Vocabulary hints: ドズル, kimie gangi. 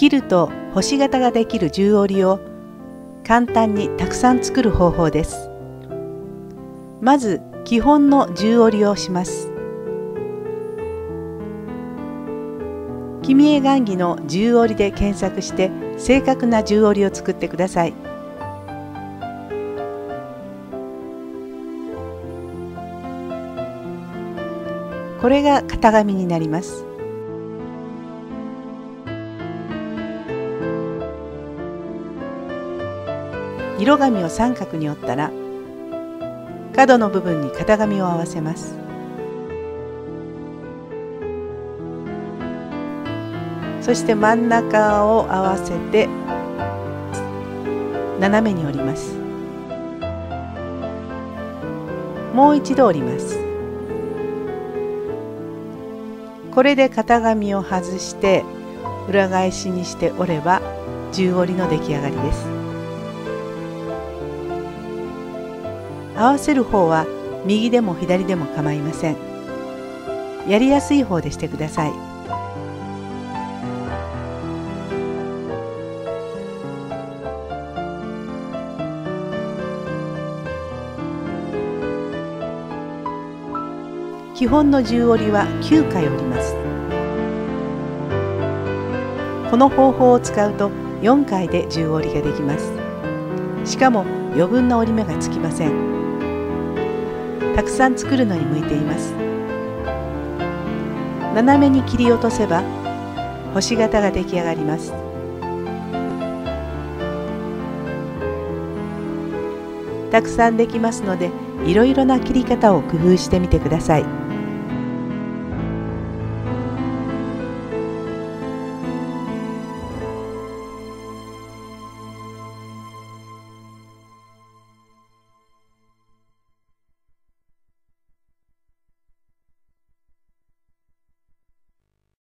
キルト星型ができる十折りを簡単にたくさん作る方法です。まず基本の十折りをします。君へ雁木の十折りで検索して正確な十折りを作ってください。これが型紙になります。色紙を三角に折ったら角の部分に型紙を合わせます。そして真ん中を合わせて斜めに折ります。もう一度折ります。これで型紙を外して裏返しにして折れば十折りの出来上がりです。合わせる方は右でも左でも構いません。やりやすい方でしてください。基本の十折りは9回折ります。この方法を使うと4回で十折りができます。しかも余分な折り目がつきません。たくさん作るのに向いています。斜めに切り落とせば星型が出来上がります。たくさんできますのでいろいろな切り方を工夫してみてください。